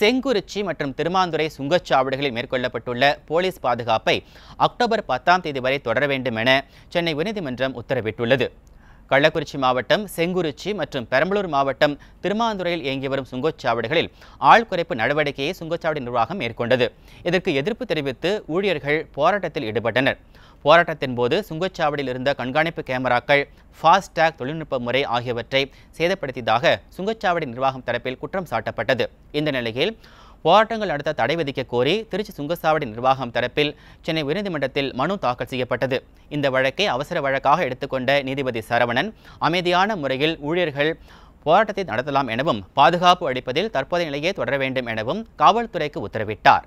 செங்குறிச்சி மற்றும் திருமாந்துறை சுங்கச்சாவடிகளில் மேற்கொள்ளப்பட்டுள்ள போலீஸ் பாதுகாப்பை அக்டோபர் 10ஆம் தேதி வரை தொடர வேண்டும் என சென்னை உயர்நீதிமன்றம் உத்தரவிட்டுள்ளது. கள்ளக்குறிச்சி மாவட்டம் செங்குறிச்சி மற்றும் பெரம்பலூர் மாவட்டம் திருமாந்துறையில் இயங்கி வரும் சுங்கச்சாவடிகளில் ஆள் குறைப்பு நடவடிக்கையை சுங்கச்சாவடி நிர்வாகம் மேற்கொண்டது. இதற்கு எதிர்ப்பு தெரிவித்து ஊழியர்கள் போராட்டத்தில் ஈடுபட்டனர். போராட்டத்தின் போது சுங்கச்சாவடியில் இருந்த கண்காணிப்பு கேமராக்கள், ஃபாஸ்டேக் தொழில்நுட்ப முறை ஆகியவற்றை சேதப்படுத்தியதாக சுங்கச்சாவடி நிர்வாகம் தரப்பில் குற்றம் சாட்டப்பட்டது. இந்த நிலையில் போராட்டங்கள் நடத்த தடை விதிக்க கோரி திருச்சி சுங்கச்சாவடி நிர்வாகம் தரப்பில் சென்னை உயர்நீதிமன்றத்தில் மனு தாக்கல் செய்யப்பட்டது. இந்த வழக்கை அவசர வழக்காக எடுத்துக்கொண்ட நீதிபதி சரவணன், அமைதியான முறையில் ஊழியர்கள் போராட்டத்தை நடத்தலாம் எனவும், பாதுகாப்பு அளிப்பதில் தற்போதைய நிலையே தொடர வேண்டும் எனவும் காவல்துறைக்கு உத்தரவிட்டார்.